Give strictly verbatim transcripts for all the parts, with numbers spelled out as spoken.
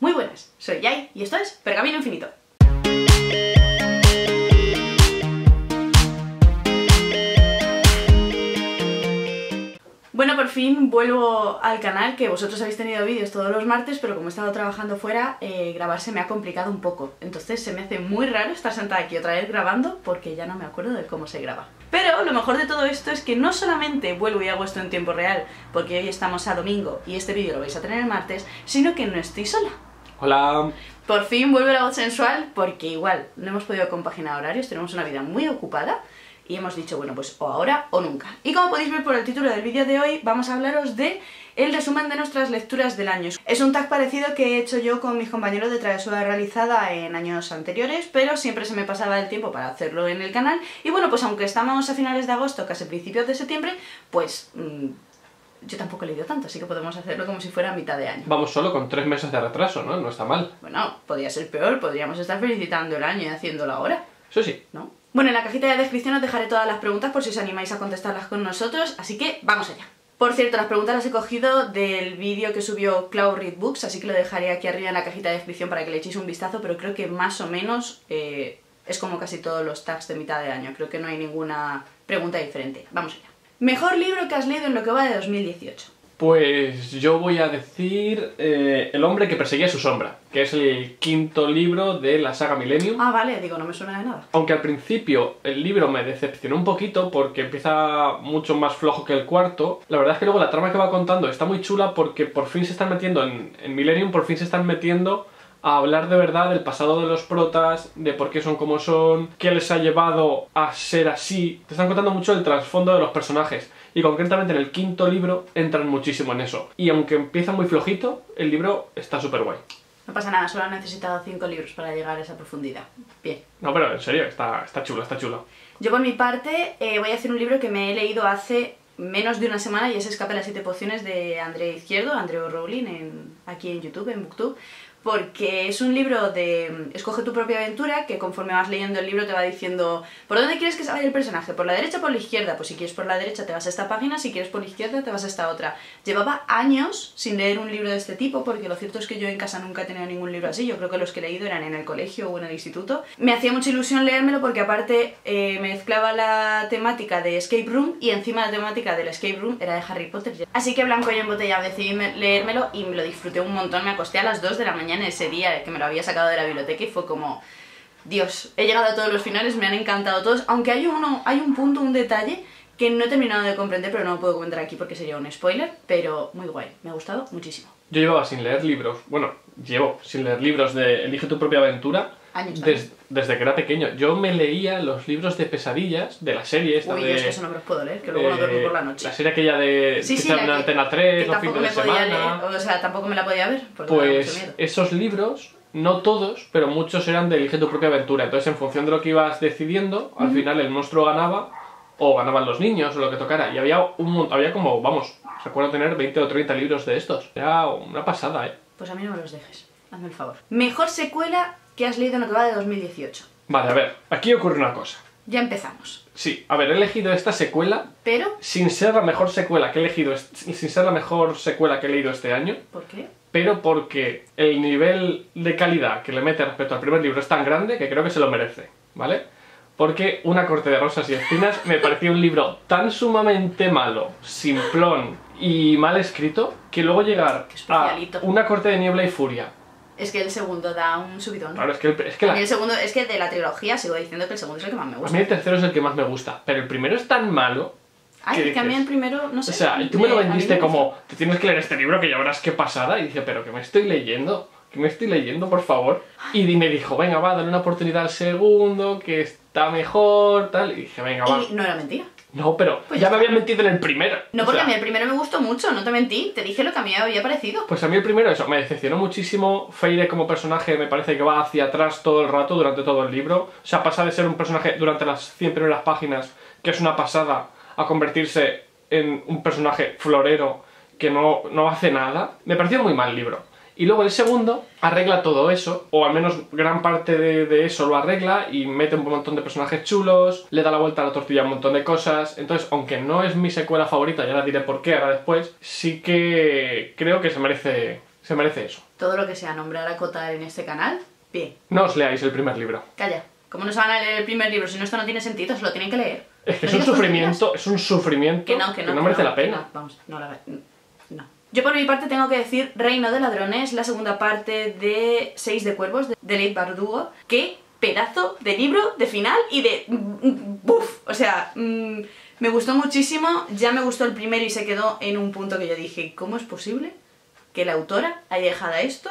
Muy buenas, soy Yai y esto es Pergamino Infinito. Bueno, por fin vuelvo al canal, que vosotros habéis tenido vídeos todos los martes, pero como he estado trabajando fuera, eh, grabar se me ha complicado un poco. Entonces se me hace muy raro estar sentada aquí otra vez grabando, porque ya no me acuerdo de cómo se graba. Pero lo mejor de todo esto es que no solamente vuelvo y hago esto en tiempo real, porque hoy estamos a domingo y este vídeo lo vais a tener el martes, sino que no estoy sola. Hola. Por fin vuelve la voz sensual, porque igual no hemos podido compaginar horarios, tenemos una vida muy ocupada. Y hemos dicho, bueno, pues o ahora o nunca. Y como podéis ver por el título del vídeo de hoy, vamos a hablaros de el resumen de nuestras lecturas del año. Es un tag parecido que he hecho yo con mis compañeros de Travesura Realizada en años anteriores, pero siempre se me pasaba el tiempo para hacerlo en el canal. Y bueno, pues aunque estamos a finales de agosto, casi principios de septiembre, pues... Mmm, yo tampoco he leído tanto, así que podemos hacerlo como si fuera a mitad de año. Vamos solo con tres meses de retraso, ¿no? No está mal. Bueno, podría ser peor, podríamos estar felicitando el año y haciéndolo ahora. Eso sí. ¿No? Bueno, en la cajita de descripción os dejaré todas las preguntas por si os animáis a contestarlas con nosotros, así que vamos allá. Por cierto, las preguntas las he cogido del vídeo que subió Clau Read Books, así que lo dejaré aquí arriba en la cajita de descripción para que le echéis un vistazo, pero creo que más o menos eh, es como casi todos los tags de mitad de año, creo que no hay ninguna pregunta diferente. Vamos allá. ¿Mejor libro que has leído en lo que va de dos mil dieciocho? Pues yo voy a decir eh, El hombre que perseguía su sombra, que es el quinto libro de la saga Millennium. Ah, vale, digo, no me suena de nada. Aunque al principio el libro me decepcionó un poquito porque empieza mucho más flojo que el cuarto. La verdad es que luego la trama que va contando está muy chula porque por fin se están metiendo en, en Millennium, por fin se están metiendo a hablar de verdad del pasado de los protas, de por qué son como son, qué les ha llevado a ser así. Te están contando mucho el trasfondo de los personajes. Y concretamente en el quinto libro entran muchísimo en eso. Y aunque empieza muy flojito, el libro está súper guay. No pasa nada, solo han necesitado cinco libros para llegar a esa profundidad. Bien. No, pero en serio, está, está chulo, está chulo. Yo por mi parte eh, voy a hacer un libro que me he leído hace menos de una semana y es Escape a las Siete Pociones de Andrea Izquierdo, Andrea Rowling, en, aquí en YouTube, en Booktube. Porque es un libro de Escoge tu propia aventura, que conforme vas leyendo el libro te va diciendo ¿por dónde quieres que se vaya el personaje? ¿Por la derecha o por la izquierda? Pues si quieres por la derecha te vas a esta página, si quieres por la izquierda te vas a esta otra. Llevaba años sin leer un libro de este tipo, porque lo cierto es que yo en casa nunca he tenido ningún libro así. Yo creo que los que he leído eran en el colegio o en el instituto. Me hacía mucha ilusión leérmelo porque aparte eh, mezclaba la temática de Escape Room y encima la temática del Escape Room era de Harry Potter. Así que blanco y embotellado decidí leérmelo y me lo disfruté un montón. Me acosté a las dos de la mañana ese día que me lo había sacado de la biblioteca y fue como... Dios, he llegado a todos los finales, me han encantado todos, aunque hay, uno, hay un punto, un detalle que no he terminado de comprender, pero no lo puedo comentar aquí porque sería un spoiler, pero muy guay, me ha gustado muchísimo. Yo llevaba sin leer libros, bueno, llevo sin leer libros de Elige tu propia aventura des, desde que era pequeño. Yo me leía los libros de pesadillas de la serie esta. Uy, de... Uy, eso no me los puedo leer, que luego eh, no duermo por la noche. La serie aquella de... Sí, sí, la que, Antena tres, que los fines de semana... Leer, o sea, tampoco me la podía ver, porque pues me daba mucho miedo. Esos libros... No todos, pero muchos eran de Elige tu propia aventura. Entonces, en función de lo que ibas decidiendo, al mm. final el monstruo ganaba, o ganaban los niños, o lo que tocara. Y había un montón, había como, vamos, recuerdo tener veinte o treinta libros de estos. Era una pasada, ¿eh? Pues a mí no me los dejes, hazme el favor. Mejor secuela que has leído en lo que va de dos mil dieciocho. Vale, a ver, aquí ocurre una cosa. Ya empezamos. Sí, a ver, he elegido esta secuela, pero sin ser la mejor secuela que he elegido, sin ser la mejor secuela que he leído este año. ¿Por qué? Pero porque el nivel de calidad que le mete respecto al primer libro es tan grande que creo que se lo merece, ¿vale? Porque Una corte de rosas y espinas me pareció un libro tan sumamente malo, simplón y mal escrito, que luego llegar a Una corte de niebla y furia. Es que el segundo da un subidón. Claro, es que, el, es que la... el segundo, es que de la trilogía sigo diciendo que el segundo es el que más me gusta. A mí el tercero es el que más me gusta, pero el primero es tan malo... Ay, que, que a mí el primero, no sé... O sea, tú me lo vendiste me como, te tienes que leer este libro que ya verás qué pasada, y dije, pero que me estoy leyendo, que me estoy leyendo, por favor. Y me dijo, venga, va, dale una oportunidad al segundo, que está mejor, tal, y dije, venga, va. Y no era mentira. No, pero pues ya me habían mentido en el primero. No, porque o sea, a mí el primero me gustó mucho, no te mentí, te dije lo que a mí me había parecido. Pues a mí el primero, eso, me decepcionó muchísimo. Feire como personaje me parece que va hacia atrás todo el rato, durante todo el libro. O sea, pasa de ser un personaje durante las cien primeras páginas, que es una pasada, a convertirse en un personaje florero que no, no hace nada. Me pareció muy mal el libro. Y luego el segundo arregla todo eso, o al menos gran parte de, de eso lo arregla, y mete un montón de personajes chulos, le da la vuelta a la tortilla a un montón de cosas. Entonces, aunque no es mi secuela favorita, ya la diré por qué ahora después, sí que creo que se merece... Se merece eso. Todo lo que sea nombrar a Cotar en este canal, bien. No os leáis el primer libro. Calla. ¿Cómo no se van a leer el primer libro? Si no, esto no tiene sentido, se lo tienen que leer. Es que es un sufrimiento, es un sufrimiento que no, que no, que no merece no, la pena. No, vamos, no, la, no. Yo por mi parte tengo que decir Reino de Ladrones, la segunda parte de Seis de Cuervos, de, de Leigh Bardugo. ¡Qué pedazo de libro, de final y de... ¡Buf! O sea, mmm, me gustó muchísimo, ya me gustó el primero y se quedó en un punto que yo dije, ¿cómo es posible que la autora haya dejado esto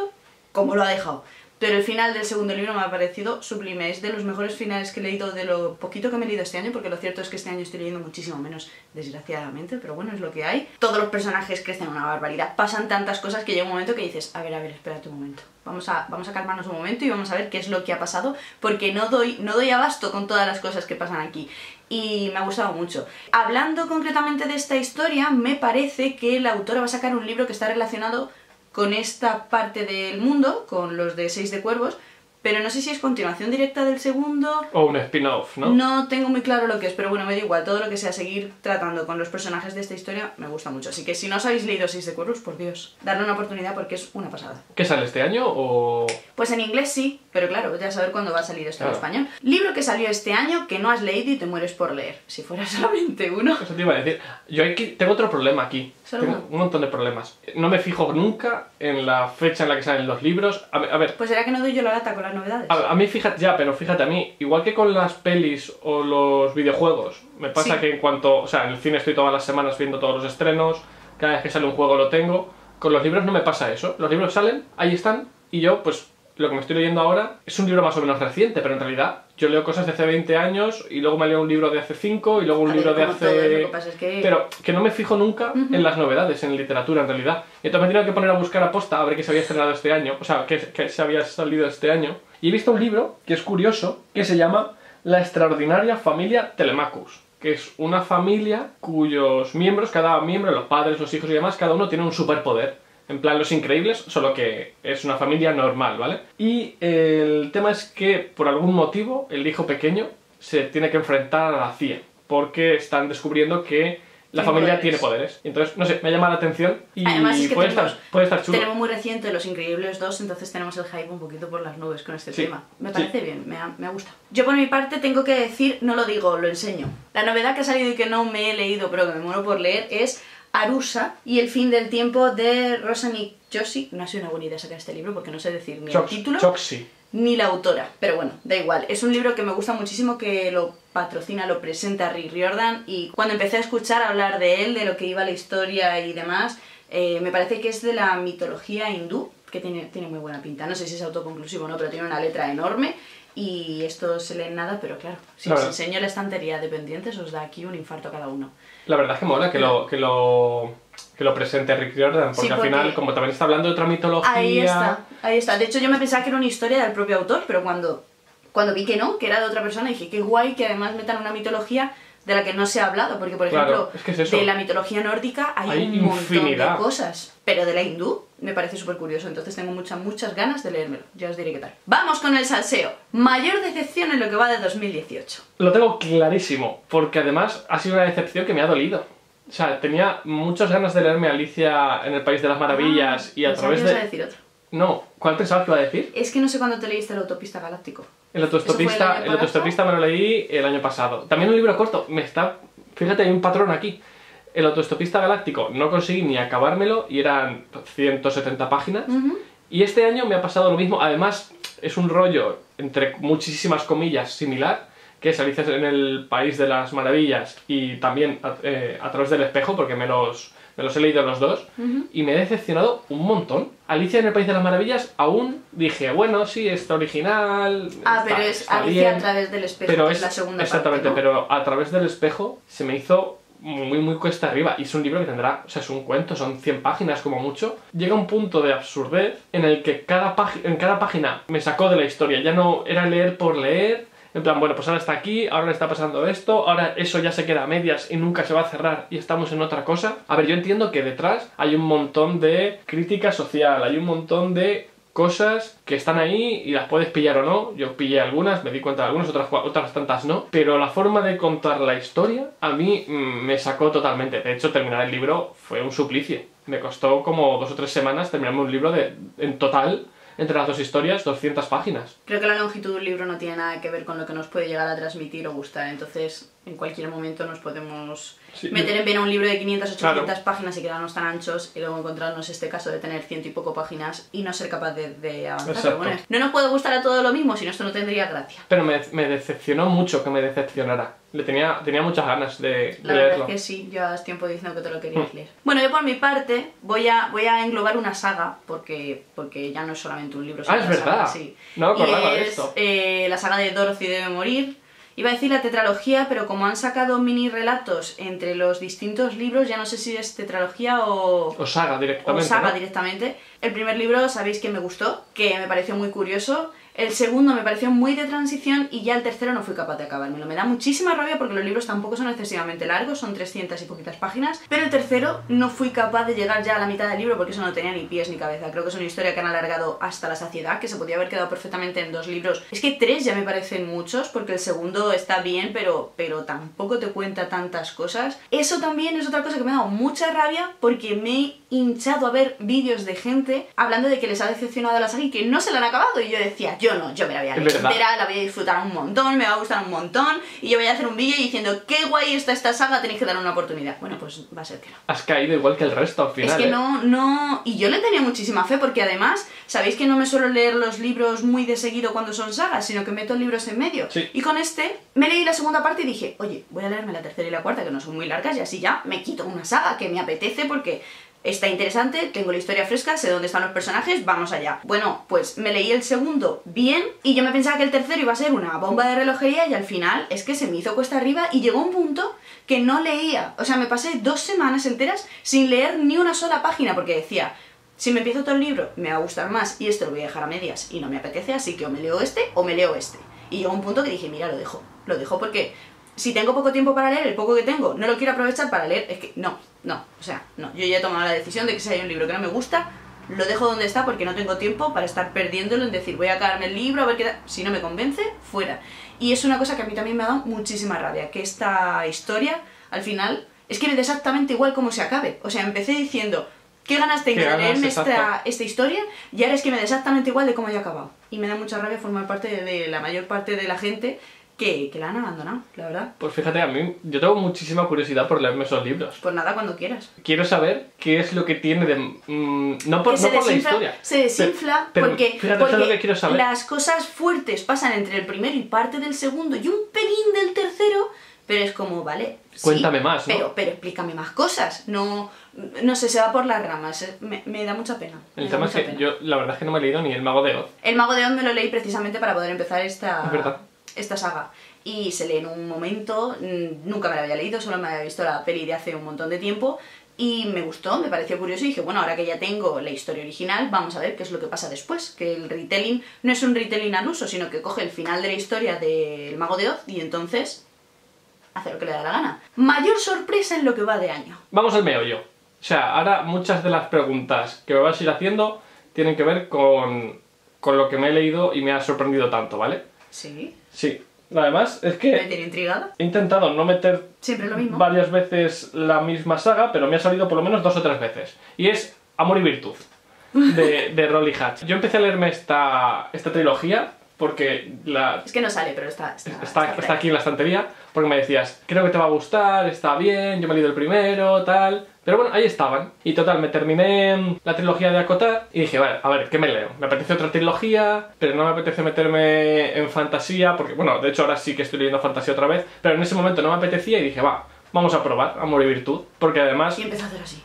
como lo ha dejado? Pero el final del segundo libro me ha parecido sublime, es de los mejores finales que he leído de lo poquito que me he leído este año, porque lo cierto es que este año estoy leyendo muchísimo menos, desgraciadamente, pero bueno, es lo que hay. Todos los personajes crecen una barbaridad, pasan tantas cosas que llega un momento que dices, a ver, a ver, espérate un momento, vamos a, vamos a calmarnos un momento y vamos a ver qué es lo que ha pasado, porque no doy, no doy abasto con todas las cosas que pasan aquí. Y me ha gustado mucho. Hablando concretamente de esta historia, me parece que la autora va a sacar un libro que está relacionado con esta parte del mundo, con los de Seis de Cuervos, pero no sé si es continuación directa del segundo... O un spin-off, ¿no? No tengo muy claro lo que es, pero bueno, me da igual, todo lo que sea seguir tratando con los personajes de esta historia me gusta mucho. Así que si no os habéis leído Seis de Cuervos, por Dios, darle una oportunidad porque es una pasada. ¿Qué sale este año o...? Pues en inglés sí, pero claro, voy a saber cuándo va a salir esto claro. En español. Libro que salió este año que no has leído y te mueres por leer. Si fuera solamente uno... Eso te iba a decir. Yo aquí tengo otro problema aquí. Tengo un montón de problemas. No me fijo nunca en la fecha en la que salen los libros. A ver... A ver. Pues será que no doy yo la lata con las novedades. A, a mí, fíjate, ya, pero fíjate, a mí, igual que con las pelis o los videojuegos, me pasa sí. Que en cuanto... O sea, en el cine estoy todas las semanas viendo todos los estrenos, cada vez que sale un juego lo tengo. Con los libros no me pasa eso. Los libros salen, ahí están, y yo, pues, lo que me estoy leyendo ahora es un libro más o menos reciente, pero en realidad... Yo leo cosas de hace veinte años y luego me leo un libro de hace cinco y luego un a libro ver, de hace... Todo, lo que pasa es que... Pero que no me fijo nunca uh-huh. en las novedades, en literatura en realidad. Y entonces me he tenido que poner a buscar a posta a ver qué se había estrenado este año, o sea, qué, qué se había salido este año. Y he visto un libro que es curioso, que se llama La extraordinaria familia Telemachus, que es una familia cuyos miembros, cada miembro, los padres, los hijos y demás, cada uno tiene un superpoder. En plan Los Increíbles, solo que es una familia normal, ¿vale? Y el tema es que, por algún motivo, el hijo pequeño se tiene que enfrentar a la C I A, porque están descubriendo que la familia tiene poderes. Entonces, no sé, me llama la atención y además es que puede, tenemos, estar, puede estar chulo. Tenemos muy reciente Los Increíbles dos, entonces tenemos el hype un poquito por las nubes con este sí, tema. Me parece sí. bien, me ha, me ha gustado. Yo por mi parte tengo que decir, no lo digo, lo enseño. La novedad que ha salido y que no me he leído, pero que me muero por leer, es... Arusa y el fin del tiempo de Rosanik Joshi. No ha sido una buena idea sacar este libro porque no sé decir ni el título ni la autora, pero bueno, da igual. Es un libro que me gusta muchísimo, que lo patrocina, lo presenta Rick Riordan, y cuando empecé a escuchar hablar de él, de lo que iba la historia y demás, eh, me parece que es de la mitología hindú, que tiene, tiene muy buena pinta. No sé si es autoconclusivo o no, pero tiene una letra enorme. Y esto se lee en nada, pero claro, si os enseño la estantería de pendientes os da aquí un infarto cada uno. La verdad es que mola que lo, que lo, que lo presente Rick Riordan, porque, sí, porque al final, como también está hablando de otra mitología... Ahí está, ahí está. De hecho yo me pensaba que era una historia del propio autor, pero cuando, cuando vi que no, que era de otra persona, dije qué guay que además metan una mitología de la que no se ha hablado, porque por ejemplo, claro, es que es eso. De la mitología nórdica hay, hay un montón infinidad. de cosas, pero de la hindú... Me parece súper curioso, entonces tengo muchas, muchas ganas de leérmelo. Ya os diré qué tal. ¡Vamos con el salseo! Mayor decepción en lo que va de dos mil dieciocho. Lo tengo clarísimo, porque además ha sido una decepción que me ha dolido. O sea, tenía muchas ganas de leerme Alicia en el País de las Maravillas ah, y a través de... A decir otro. No, ¿cuál pensabas que iba a decir? Es que no sé cuándo te leíste El autoestopista galáctico. El autoestopista, el, el autoestopista me lo leí el año pasado. También un libro corto, me está... Fíjate, hay un patrón aquí. El autoestopista galáctico no conseguí ni acabármelo y eran ciento setenta páginas. Uh-huh. Y este año me ha pasado lo mismo. Además, es un rollo, entre muchísimas comillas, similar, que es Alicia en el País de las Maravillas y también a, eh, a través del espejo, porque me los, me los he leído los dos. Uh-huh. Y me he decepcionado un montón. Alicia en el País de las Maravillas aún dije, bueno, sí, está original. Ah, está, pero es Alicia bien, a través del espejo, pero que es, es la segunda exactamente, parte, ¿no? Pero a través del espejo se me hizo... muy muy cuesta arriba, y es un libro que tendrá, o sea, es un cuento, son cien páginas como mucho. Llega un punto de absurdez en el que cada en cada página me sacó de la historia, ya no era leer por leer, en plan, bueno, pues ahora está aquí, ahora le está pasando esto, ahora eso ya se queda a medias y nunca se va a cerrar y estamos en otra cosa. A ver, yo entiendo que detrás hay un montón de crítica social, hay un montón de cosas que están ahí y las puedes pillar o no. Yo pillé algunas, me di cuenta de algunas, otras, otras tantas no. Pero la forma de contar la historia a mí mmm, me sacó totalmente. De hecho, terminar el libro fue un suplicio. Me costó como dos o tres semanas terminarme un libro de, en total, entre las dos historias, doscientas páginas. Creo que la longitud de un libro no tiene nada que ver con lo que nos puede llegar a transmitir o gustar. Entonces, en cualquier momento nos podemos sí, meter en pena un libro de quinientas, ochocientas claro. páginas y quedarnos tan anchos y luego encontrarnos este caso de tener ciento y poco páginas y no ser capaz de, de avanzar. Pero bueno, no nos puede gustar a todo lo mismo, si no esto no tendría gracia. Pero me, me decepcionó mucho que me decepcionara. Le tenía, tenía muchas ganas de, de leerlo. La verdad es que sí, llevas tiempo diciendo que te lo querías mm. leer. Bueno, yo por mi parte voy a, voy a englobar una saga, porque, porque ya no es solamente un libro. Ah, es verdad. Saga, sí. No, acordaba de esto. Eh, la saga de Dorothy debe morir. Iba a decir la tetralogía, pero como han sacado mini relatos entre los distintos libros, ya no sé si es tetralogía o... O saga directamente. O saga, ¿no? directamente. El primer libro sabéis que me gustó, que me pareció muy curioso. El segundo me pareció muy de transición y ya el tercero no fui capaz de acabármelo. Me da muchísima rabia porque los libros tampoco son excesivamente largos, son trescientas y poquitas páginas. Pero el tercero no fui capaz de llegar ya a la mitad del libro porque eso no tenía ni pies ni cabeza. Creo que es una historia que han alargado hasta la saciedad, que se podía haber quedado perfectamente en dos libros. Es que tres ya me parecen muchos porque el segundo está bien, pero, pero tampoco te cuenta tantas cosas. Eso también es otra cosa que me ha dado mucha rabia porque me he hinchado a ver vídeos de gente hablando de que les ha decepcionado a la saga y que no se la han acabado. Y yo decía... Yo no, yo me la voy a leer entera, la voy a disfrutar un montón, me va a gustar un montón y yo voy a hacer un vídeo diciendo qué guay está esta saga, tenéis que darle una oportunidad. Bueno, pues va a ser que no. Has caído igual que el resto al final. Es que ¿eh? no, no... Y yo le tenía muchísima fe porque además, sabéis que no me suelo leer los libros muy de seguido cuando son sagas, sino que meto libros en medio. Sí. Y con este me leí la segunda parte y dije, oye, voy a leerme la tercera y la cuarta que no son muy largas y así ya me quito una saga que me apetece porque... Está interesante, tengo la historia fresca, sé dónde están los personajes, vamos allá. Bueno, pues me leí el segundo bien y yo me pensaba que el tercero iba a ser una bomba de relojería y al final es que se me hizo cuesta arriba y llegó un punto que no leía. O sea, me pasé dos semanas enteras sin leer ni una sola página porque decía... Si me empiezo todo el libro, me va a gustar más y esto lo voy a dejar a medias y no me apetece, así que o me leo este o me leo este. Y llegó un punto que dije, mira, lo dejo. Lo dejo porque si tengo poco tiempo para leer, el poco que tengo, no lo quiero aprovechar para leer, es que no. No, o sea, no. Yo ya he tomado la decisión de que si hay un libro que no me gusta, lo dejo donde está porque no tengo tiempo para estar perdiéndolo en decir voy a acabarme el libro, a ver qué da... Si no me convence, fuera. Y es una cosa que a mí también me ha dado muchísima rabia, que esta historia, al final, es que me da exactamente igual cómo se acabe. O sea, empecé diciendo, ¿qué ganas tengo de leerme esta, esta historia? Y ahora es que me da exactamente igual de cómo haya acabado. Y me da mucha rabia formar parte de, de la mayor parte de la gente... Que, que la han abandonado, la verdad. Pues fíjate, a mí, yo tengo muchísima curiosidad por leerme esos libros. Pues nada, cuando quieras. Quiero saber qué es lo que tiene de... Mmm, no por, no por la historia. Se desinfla pero, porque, pero porque lo que quiero saber. Las cosas fuertes pasan entre el primero y parte del segundo y un pelín del tercero, pero es como, vale... Cuéntame sí, más, ¿no? Pero, pero explícame más cosas, no... No sé, se va por las ramas, me, me da mucha pena. El tema es que pena. yo, la verdad es que no me he leído ni El Mago de Oz. El Mago de Oz me lo leí precisamente para poder empezar esta... Es verdad. Esta saga, y se lee en un momento, nunca me la había leído, solo me había visto la peli de hace un montón de tiempo y me gustó, me pareció curioso y dije, bueno, ahora que ya tengo la historia original, vamos a ver qué es lo que pasa después, que el retelling no es un retelling al uso, sino que coge el final de la historia del Mago de Oz y entonces hace lo que le da la gana. Mayor sorpresa en lo que va de año. Vamos al meollo. O sea, ahora muchas de las preguntas que me vas a ir haciendo tienen que ver con, con lo que me he leído y me ha sorprendido tanto, ¿vale? Sí. Sí, además es que... ¿Me tiene intrigada? He intentado no meter siempre lo mismo. Varias veces la misma saga, pero me ha salido por lo menos dos o tres veces. Y es Amor y Virtud, de, de Rolly Hatch. Yo empecé a leerme esta, esta trilogía porque la... Es que no sale, pero está... Está, está, está, está aquí en la estantería, porque me decías, creo que te va a gustar, está bien, yo me he leído el primero, tal... Pero bueno, ahí estaban. Y total, me terminé la trilogía de Cotar y dije, vale, a ver, ¿qué me leo? Me apetece otra trilogía, pero no me apetece meterme en fantasía, porque bueno, de hecho ahora sí que estoy leyendo fantasía otra vez, pero en ese momento no me apetecía y dije, va, vamos a probar Amor y Virtud, porque además... Y empezó a hacer así.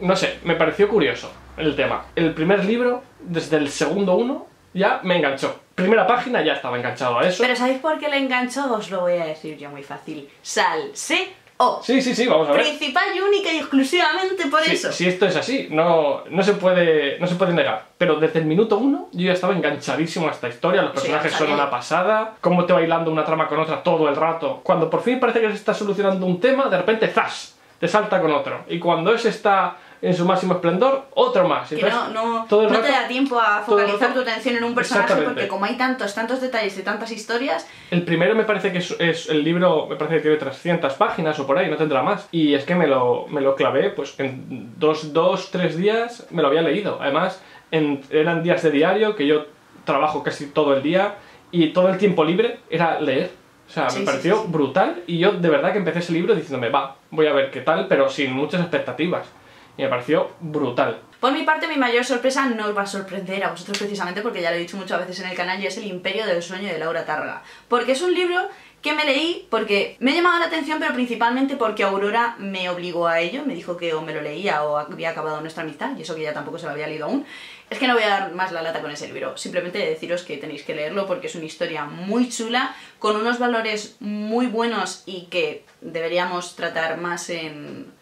No sé, me pareció curioso el tema. El primer libro, desde el segundo uno, ya me enganchó. Primera página ya estaba enganchado a eso. Pero ¿sabéis por qué le enganchó? Os lo voy a decir yo muy fácil. Salsé. Oh, sí, sí, sí, vamos a ver. Principal y única y exclusivamente por sí, eso. Si esto es así, no, no, se puede, no se puede negar. Pero desde el minuto uno yo ya estaba enganchadísimo a esta historia. Los personajes sí, son una pasada. Cómo te va hilando una trama con otra todo el rato. Cuando por fin parece que se está solucionando un tema, de repente ¡zas! Te salta con otro. Y cuando ese está en su máximo esplendor, otro más. Que no, no, todo el no rato, te da tiempo a focalizar tu atención en un personaje, porque como hay tantos, tantos detalles de tantas historias... El primero me parece que es, es el libro, me parece que tiene trescientas páginas o por ahí, no tendrá más. Y es que me lo, me lo clavé, pues en dos, dos, tres días me lo había leído. Además, en, eran días de diario, que yo trabajo casi todo el día, y todo el tiempo libre era leer. O sea, sí, me pareció sí, sí, sí. brutal, y yo de verdad que empecé ese libro diciéndome, va, voy a ver qué tal, pero sin muchas expectativas. Y me pareció brutal. Por mi parte, mi mayor sorpresa no os va a sorprender a vosotros precisamente, porque ya lo he dicho muchas veces en el canal, y es El Imperio del Sueño de Laura Tárraga. Porque es un libro que me leí porque me llamaba la atención, pero principalmente porque Aurora me obligó a ello. Me dijo que o me lo leía o había acabado nuestra amistad, y eso que ya tampoco se lo había leído aún. Es que no voy a dar más la lata con ese libro, simplemente deciros que tenéis que leerlo porque es una historia muy chula, con unos valores muy buenos y que deberíamos tratar más en,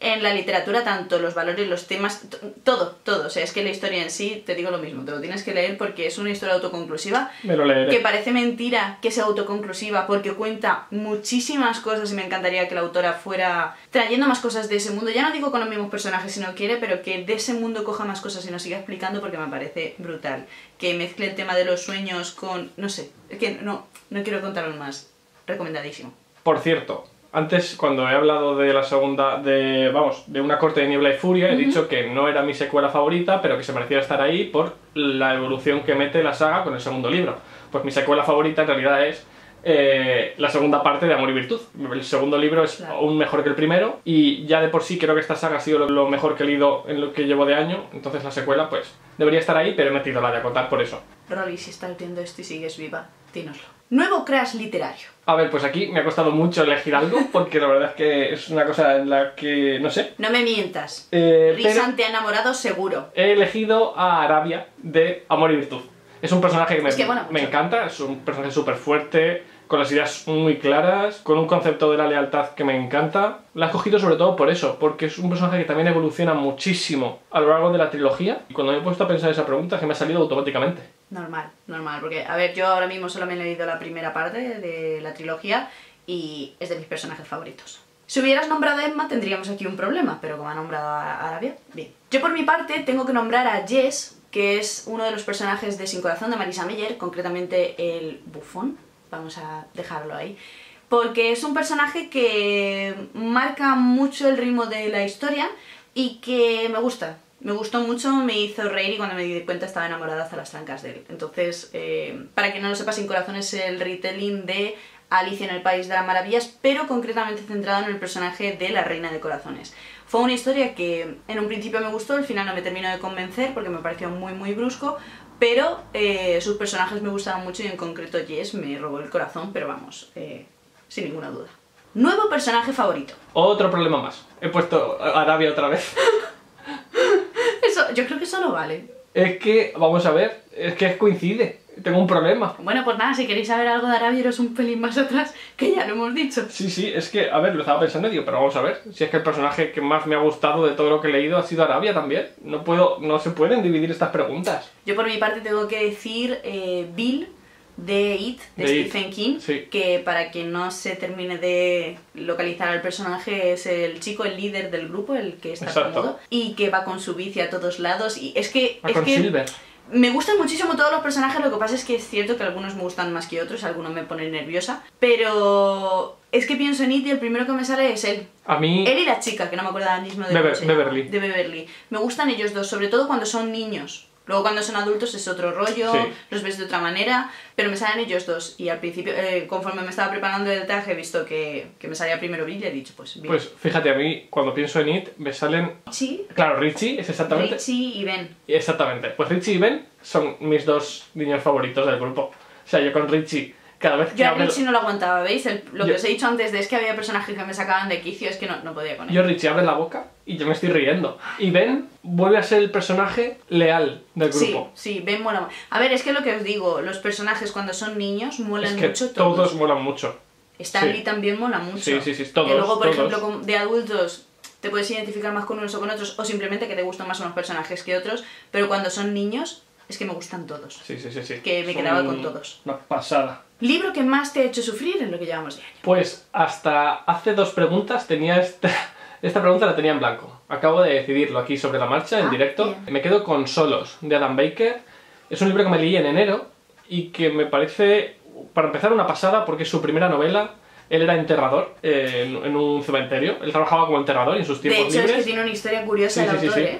en la literatura, tanto los valores, los temas, todo, todo. O sea, es que la historia en sí, te digo lo mismo, te lo tienes que leer porque es una historia autoconclusiva. Me lo leeré. Que parece mentira que sea autoconclusiva porque cuenta muchísimas cosas, y me encantaría que la autora fuera trayendo más cosas de ese mundo. Ya no digo con los mismos personajes si no quiere, pero que de ese mundo coja más cosas y nos siga explicando, porque me parece brutal. Que mezcle el tema de los sueños con... no sé, es que no, no quiero contaros más. Recomendadísimo. Por cierto... Antes, cuando he hablado de la segunda, de, vamos, de Una corte de niebla y furia, he uh-huh. dicho que no era mi secuela favorita, pero que se merecía estar ahí por la evolución que mete la saga con el segundo libro. Pues mi secuela favorita en realidad es eh, la segunda parte de Amor y Virtud. El segundo libro es claro. aún mejor que el primero, y ya de por sí creo que esta saga ha sido lo mejor que he leído en lo que llevo de año, entonces la secuela, pues, debería estar ahí, pero he metido la de a contar por eso. Rolly, si estás viendo esto y sigues viva, dínoslo. Nuevo crash literario. A ver, pues aquí me ha costado mucho elegir algo, porque la verdad es que es una cosa en la que... no sé. No me mientas. Eh, Risante ha enamorado seguro. He elegido a Arabia de Amor y Virtud. Es un personaje que me, es que, bueno, me encanta, es un personaje súper fuerte, con las ideas muy claras, con un concepto de la lealtad que me encanta. La he cogido sobre todo por eso, porque es un personaje que también evoluciona muchísimo a lo largo de la trilogía. Y cuando me he puesto a pensar esa pregunta, que me ha salido automáticamente. Normal, normal, porque a ver, yo ahora mismo solo me he leído la primera parte de la trilogía y es de mis personajes favoritos. Si hubieras nombrado a Emma tendríamos aquí un problema, pero como ha nombrado a Arabia, bien. Yo por mi parte tengo que nombrar a Jess, que es uno de los personajes de Sin Corazón de Marisa Meyer, concretamente el bufón, vamos a dejarlo ahí, porque es un personaje que marca mucho el ritmo de la historia y que me gusta. Me gustó mucho, me hizo reír, y cuando me di cuenta estaba enamorada hasta las trancas de él. Entonces, eh, para quien no lo sepa, Sin Corazón es el retelling de Alicia en el País de las Maravillas, pero concretamente centrado en el personaje de la Reina de Corazones. Fue una historia que en un principio me gustó, al final no me terminó de convencer porque me pareció muy muy brusco, pero eh, sus personajes me gustaron mucho, y en concreto Jess me robó el corazón, pero vamos, eh, sin ninguna duda. Nuevo personaje favorito. Otro problema más. He puesto Arabia otra vez. Eso, yo creo que eso no vale. Es que, vamos a ver, es que coincide. Tengo un problema. Bueno, pues nada, si queréis saber algo de Arabia, iros un pelín más atrás, que ya lo hemos dicho. Sí, sí, es que, a ver, lo estaba pensando y digo, pero vamos a ver, si es que el personaje que más me ha gustado de todo lo que he leído ha sido Arabia también. No puedo, no se pueden dividir estas preguntas. Yo por mi parte tengo que decir eh, Bill de It, de, de Stephen It. King, sí. Que para quien no se termine de localizar al personaje, es el chico, el líder del grupo, el que está cómodo, y que va con su bici a todos lados, y es que... Va es con que... Silver. Me gustan muchísimo todos los personajes, lo que pasa es que es cierto que algunos me gustan más que otros, algunos me ponen nerviosa, pero es que pienso en It y el primero que me sale es él. A mí... Él y la chica, que no me acuerdo ahora mismo de Beber, Beverly. De Beverly. Me gustan ellos dos, sobre todo cuando son niños. Luego cuando son adultos es otro rollo, sí. Los ves de otra manera, pero me salen ellos dos. Y al principio, eh, conforme me estaba preparando el traje, he visto que, que me salía primero Bill y he dicho, pues Bill. Pues fíjate, a mí cuando pienso en It me salen... ¿Sí? Claro, Richie es exactamente... Richie y Ben. Exactamente. Pues Richie y Ben son mis dos niños favoritos del grupo. O sea, yo con Richie... Cada vez que yo a Richie lo... no lo aguantaba, ¿veis? El, lo yo... que os he dicho antes de es que había personajes que me sacaban de quicio, es que no, no podía con él. Yo Richie abre la boca y yo me estoy riendo. Y Ben vuelve a ser el personaje leal del grupo. Sí, sí, Ben mola. A ver, es que lo que os digo, los personajes cuando son niños molan es que mucho todos. todos molan mucho. Stanley sí. también mola mucho. Sí, sí, sí, todos. Y luego, por todos. ejemplo, de adultos te puedes identificar más con unos o con otros, o simplemente que te gustan más unos personajes que otros, pero cuando son niños es que me gustan todos. Sí, sí, sí. sí. Que me son quedaba con todos. Una pasada. ¿Libro que más te ha hecho sufrir en lo que llevamos de año? Pues hasta hace dos preguntas tenía esta... Esta pregunta la tenía en blanco. Acabo de decidirlo aquí sobre la marcha, en ah, directo. Bien. Me quedo con Solos, de Adam Baker. Es un libro que me leí en enero y que me parece, para empezar, una pasada porque es su primera novela. Él era enterrador eh, en un cementerio. Él trabajaba como enterrador y en sus tiempos libres... De hecho, libres... es que tiene una historia curiosa sí, el sí, autor, sí, sí. ¿eh?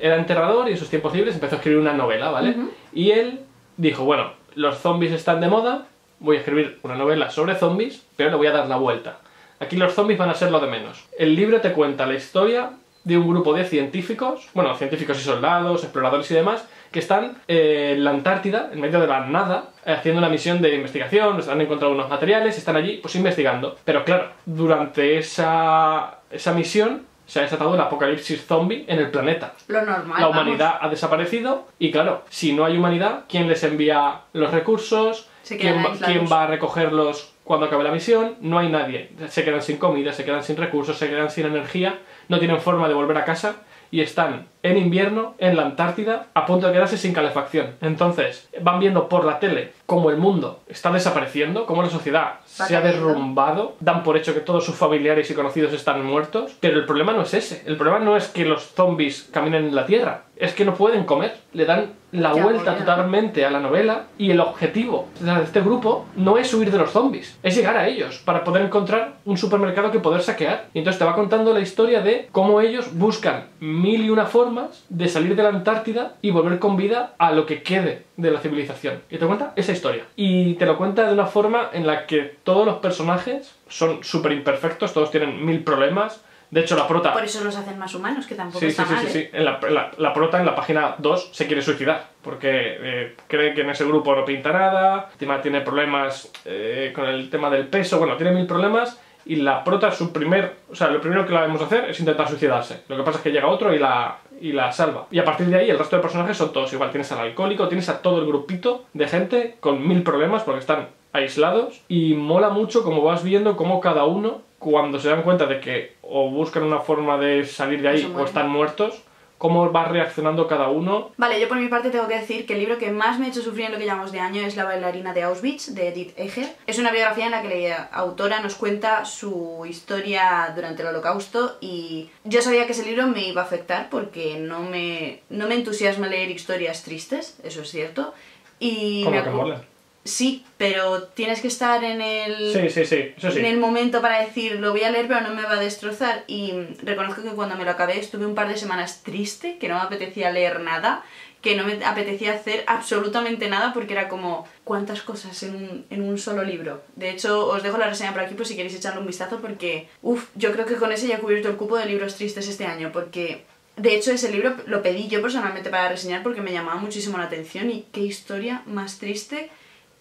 Era enterrador y en sus tiempos libres empezó a escribir una novela, ¿vale? Uh-huh. Y él dijo, bueno, los zombies están de moda, voy a escribir una novela sobre zombies, pero le voy a dar la vuelta. Aquí los zombies van a ser lo de menos. El libro te cuenta la historia de un grupo de científicos, bueno, científicos y soldados, exploradores y demás, que están eh, en la Antártida, en medio de la nada, haciendo una misión de investigación, han encontrado unos materiales, están allí, pues investigando. Pero claro, durante esa, esa misión se ha desatado el apocalipsis zombie en el planeta. Lo normal. La humanidad vamos. ha desaparecido y claro, si no hay humanidad, ¿quién les envía los recursos? Se ¿Quién, ¿Quién va a recogerlos cuando acabe la misión? No hay nadie. Se quedan sin comida, se quedan sin recursos, se quedan sin energía, no tienen forma de volver a casa y están en invierno, en la Antártida, a punto de quedarse sin calefacción. Entonces, van viendo por la tele cómo el mundo está desapareciendo, cómo la sociedad se ha derrumbado, dan por hecho que todos sus familiares y conocidos están muertos, pero el problema no es ese. El problema no es que los zombies caminen en la Tierra, es que no pueden comer. Le dan la vuelta totalmente a la novela y el objetivo de este grupo no es huir de los zombies, es llegar a ellos para poder encontrar un supermercado que poder saquear. Y entonces te va contando la historia de cómo ellos buscan mil y una formas de salir de la Antártida y volver con vida a lo que quede de la civilización. Y te cuenta esa historia. Y te lo cuenta de una forma en la que todos los personajes son súper imperfectos, todos tienen mil problemas. De hecho, la prota... Por eso los hacen más humanos, que tampoco sí, está sí, mal, sí, sí, ¿eh? sí. En la, la, la prota, en la página dos, se quiere suicidar. Porque eh, cree que en ese grupo no pinta nada, encima tiene problemas eh, con el tema del peso, bueno, tiene mil problemas. Y la prota, su primer... O sea, lo primero que la vemos hacer es intentar suicidarse. Lo que pasa es que llega otro y la... y la salva. Y a partir de ahí el resto de personajes son todos igual. Tienes al alcohólico, tienes a todo el grupito de gente con mil problemas porque están aislados. Y mola mucho como vas viendo cómo cada uno, cuando se dan cuenta de que o buscan una forma de salir de ahí o están muertos, cómo va reaccionando cada uno. Vale, yo por mi parte tengo que decir que el libro que más me ha hecho sufrir en lo que llamamos de año es La bailarina de Auschwitz, de Edith Eger. Es una biografía en la que la autora nos cuenta su historia durante el Holocausto y yo sabía que ese libro me iba a afectar porque no me, no me entusiasma leer historias tristes, eso es cierto. Y ¿Cómo me que mola? Sí, pero tienes que estar en el, sí, sí, sí. Eso sí. en el momento para decir lo voy a leer pero no me va a destrozar. Y reconozco que cuando me lo acabé estuve un par de semanas triste, que no me apetecía leer nada, que no me apetecía hacer absolutamente nada porque era como cuántas cosas en un, en un solo libro. De hecho, os dejo la reseña por aquí por si queréis echarle un vistazo porque uff, yo creo que con ese ya he cubierto el cupo de libros tristes este año porque... De hecho, ese libro lo pedí yo personalmente para reseñar porque me llamaba muchísimo la atención y qué historia más triste...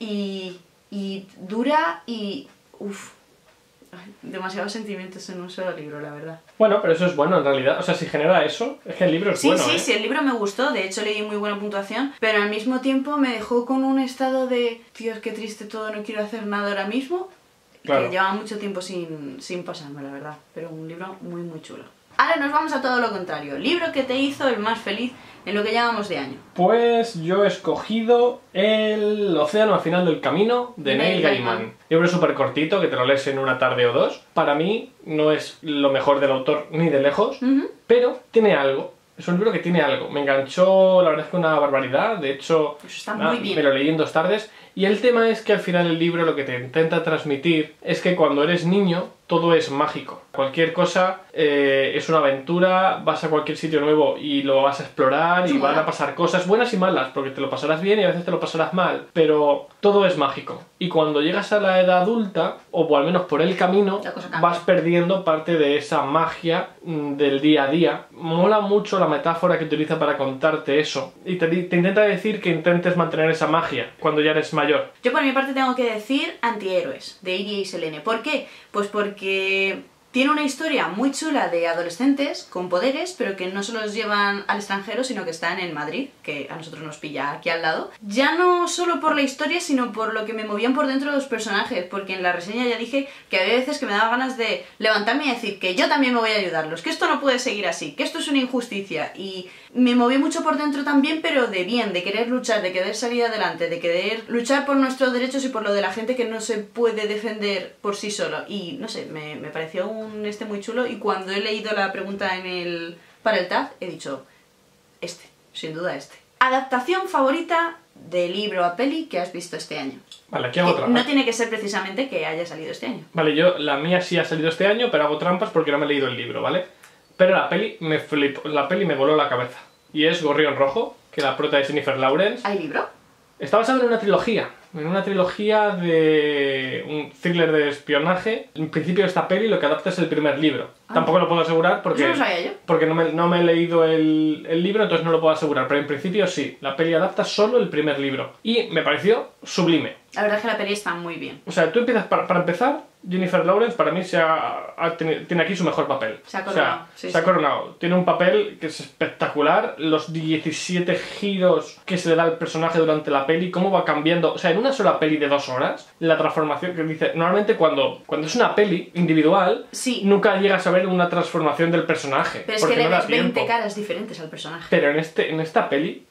Y, y dura y... uff, demasiados sentimientos en un solo libro, la verdad. Bueno, pero eso es bueno en realidad, o sea, si genera eso, es que el libro es sí, bueno. Sí, sí, ¿eh? sí, el libro me gustó, de hecho le di muy buena puntuación, pero al mismo tiempo me dejó con un estado de, Dios, qué triste todo, no quiero hacer nada ahora mismo, claro. Que llevaba mucho tiempo sin, sin pasarme, la verdad, pero un libro muy, muy chulo. Ahora nos vamos a todo lo contrario, libro que te hizo el más feliz en lo que llamamos de año. Pues yo he escogido El océano al final del camino, de Neil Gaiman. Libro súper cortito, que te lo lees en una tarde o dos. Para mí no es lo mejor del autor ni de lejos, uh-huh. pero tiene algo. Es un libro que tiene algo. Me enganchó, la verdad es que una barbaridad. De hecho, Eso está muy ah, bien. me lo leí en dos tardes. Y el tema es que al final el libro lo que te intenta transmitir es que cuando eres niño todo es mágico. Cualquier cosa eh, es una aventura, vas a cualquier sitio nuevo y lo vas a explorar y van a pasar cosas buenas y malas porque te lo pasarás bien y a veces te lo pasarás mal, pero todo es mágico. Y cuando llegas a la edad adulta, o al menos por el camino, vas perdiendo parte de esa magia del día a día. Mola mucho la metáfora que utiliza para contarte eso y te, te intenta decir que intentes mantener esa magia cuando ya eres más mayor. Yo por mi parte tengo que decir Antihéroes, de Iria y Selene. ¿Por qué? Pues porque tiene una historia muy chula de adolescentes con poderes, pero que no se los llevan al extranjero, sino que están en Madrid, que a nosotros nos pilla aquí al lado. Ya no solo por la historia, sino por lo que me movían por dentro los personajes, porque en la reseña ya dije que había veces que me daba ganas de levantarme y decir que yo también me voy a ayudarlos, que esto no puede seguir así, que esto es una injusticia, y me movió mucho por dentro también, pero de bien, de querer luchar, de querer salir adelante, de querer luchar por nuestros derechos y por lo de la gente que no se puede defender por sí solo. Y no sé, me, me pareció un este muy chulo, y cuando he leído la pregunta en el, para el T A F he dicho, este, sin duda este. Adaptación favorita de libro a peli que has visto este año. Vale, aquí hago trampas. No tiene que ser precisamente que haya salido este año. Vale, yo, la mía sí ha salido este año, pero hago trampas porque no me he leído el libro, ¿vale? Pero la peli me flipó, la peli me voló la cabeza. Y es Gorrión Rojo, que la prota es Jennifer Lawrence. ¿Hay libro? Está basado en una trilogía, en una trilogía de un thriller de espionaje. En principio esta peli lo que adapta es el primer libro. Ah. Tampoco lo puedo asegurar porque, no, yo. porque no, me, no me he leído el, el libro, entonces no lo puedo asegurar. Pero en principio sí, la peli adapta solo el primer libro. Y me pareció sublime. La verdad es que la peli está muy bien. O sea, tú empiezas, para, para empezar, Jennifer Lawrence para mí se ha, ha, tiene, tiene aquí su mejor papel. Se ha coronado. O sea, sí, se sí. ha coronado. Tiene un papel que es espectacular. Los diecisiete giros que se le da al personaje durante la peli, cómo va cambiando. O sea, en una sola peli de dos horas, la transformación que dice... Normalmente cuando, cuando es una peli individual, sí. nunca llegas a ver una transformación del personaje. Pero es que le das veinte caras diferentes al personaje. Pero en, este, en esta peli...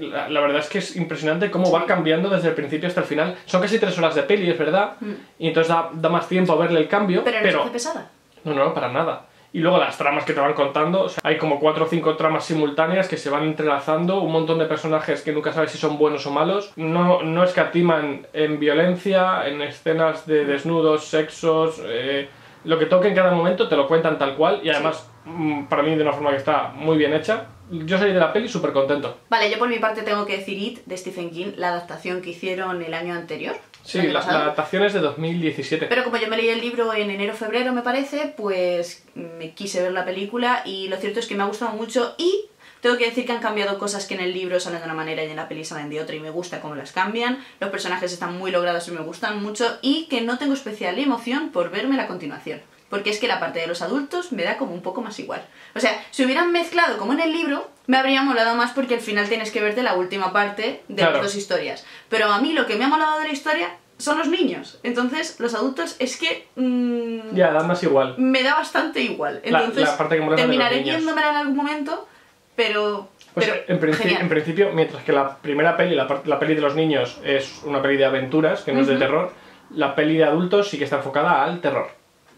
La, la verdad es que es impresionante cómo va cambiando desde el principio hasta el final. Son casi tres horas de peli, es verdad, mm. y entonces da, da más tiempo a verle el cambio. Pero no pero... es pesada. No, no, para nada. Y luego las tramas que te van contando, o sea, hay como cuatro o cinco tramas simultáneas que se van entrelazando, un montón de personajes que nunca sabes si son buenos o malos. No, no escatiman en violencia, en escenas de desnudos, sexos, eh, lo que toque en cada momento te lo cuentan tal cual, y además sí. para mí de una forma que está muy bien hecha. Yo salí de la peli súper contento. Vale, yo por mi parte tengo que decir It, de Stephen King, la adaptación que hicieron el año anterior. Sí, la, la adaptación es de dos mil diecisiete. Pero como yo me leí el libro en enero-febrero, me parece, pues me quise ver la película y lo cierto es que me ha gustado mucho y... Tengo que decir que han cambiado cosas que en el libro salen de una manera y en la peli salen de otra y me gusta cómo las cambian. Los personajes están muy logrados y me gustan mucho y que no tengo especial emoción por verme la continuación. Porque es que la parte de los adultos me da como un poco más igual. O sea, si hubieran mezclado como en el libro, me habría molado más porque al final tienes que verte la última parte de claro. las dos historias. Pero a mí lo que me ha molado de la historia son los niños. Entonces, los adultos es que... Mmm, ya, da más igual. Me da bastante igual. Entonces, la, la parte que terminaré viéndomela en algún momento, pero... Pues pero en, principi en principio, mientras que la primera peli, la, la peli de los niños, es una peli de aventuras, que no uh-huh. es de terror, la peli de adultos sí que está enfocada al terror.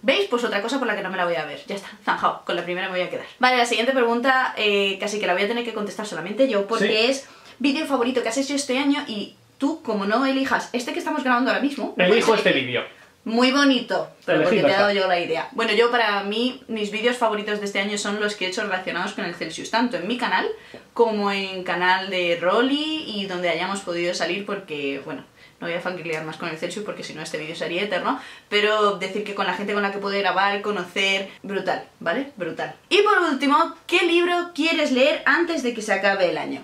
¿Veis? Pues otra cosa por la que no me la voy a ver. Ya está, zanjado. Con la primera me voy a quedar. Vale, la siguiente pregunta eh, casi que la voy a tener que contestar solamente yo, porque sí. es vídeo favorito que has hecho este año y tú, como no elijas este que estamos grabando ahora mismo... Elijo este vídeo. Muy bonito, pero porque te he dado yo la idea. Bueno, yo para mí, mis vídeos favoritos de este año son los que he hecho relacionados con el Celsius, tanto en mi canal como en canal de Rolly y donde hayamos podido salir porque, bueno... No voy a fanquilear más con el Celsius porque si no este vídeo sería eterno, pero decir que con la gente con la que pude grabar, conocer, brutal, ¿vale? Brutal. Y por último, ¿qué libro quieres leer antes de que se acabe el año?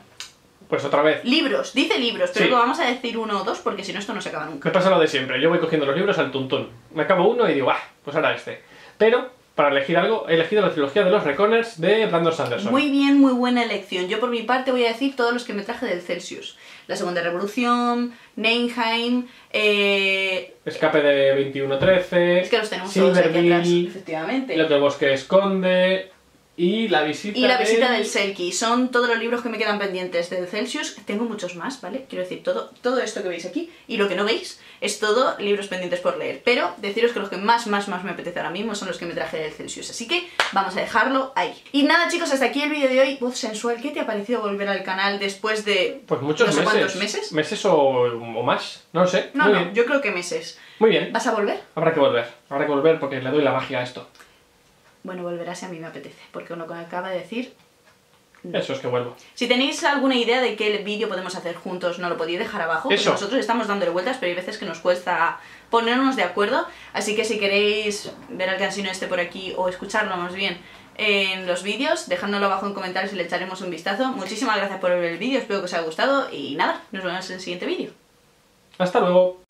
Pues otra vez. Libros, dice libros, pero sí. vamos a decir uno o dos porque si no esto no se acaba nunca. Me pasa lo de siempre, yo voy cogiendo los libros al tuntún, me acabo uno y digo, ah, pues ahora este. Pero... Para elegir algo, he elegido la trilogía de los Reconers de Brandon Sanderson. Muy bien, muy buena elección. Yo por mi parte voy a decir todos los que me traje del Celsius. La Segunda Revolución, Nainheim, eh... Escape de veintiuno trece... Es que los tenemos todos aquí atrás, efectivamente. Lo que el bosque esconde... Y la visita, y la visita del... del Selkie. Son todos los libros que me quedan pendientes del Celsius. Tengo muchos más, ¿vale? Quiero decir, todo, todo esto que veis aquí y lo que no veis es todo libros pendientes por leer. Pero deciros que los que más, más, más me apetece ahora mismo son los que me traje del Celsius. Así que vamos a dejarlo ahí. Y nada, chicos, hasta aquí el vídeo de hoy. Voz Sensual, ¿qué te ha parecido volver al canal después de... Pues muchos no sé meses. ¿Cuántos meses? ¿Meses o, o más? No lo sé. No, Muy no, bien. yo creo que meses. Muy bien. ¿Vas a volver? Habrá que volver. Habrá que volver porque le doy la magia a esto. Bueno, volverá si a mí me apetece, porque uno que acaba de decir... No. Eso es que vuelvo. Si tenéis alguna idea de qué vídeo podemos hacer juntos, no lo podéis dejar abajo. Eso. Nosotros estamos dándole vueltas, pero hay veces que nos cuesta ponernos de acuerdo. Así que si queréis ver al cansino este por aquí, o escucharlo más bien, en los vídeos, dejádnoslo abajo en comentarios y le echaremos un vistazo. Muchísimas gracias por ver el vídeo, espero que os haya gustado y nada, nos vemos en el siguiente vídeo. Hasta luego.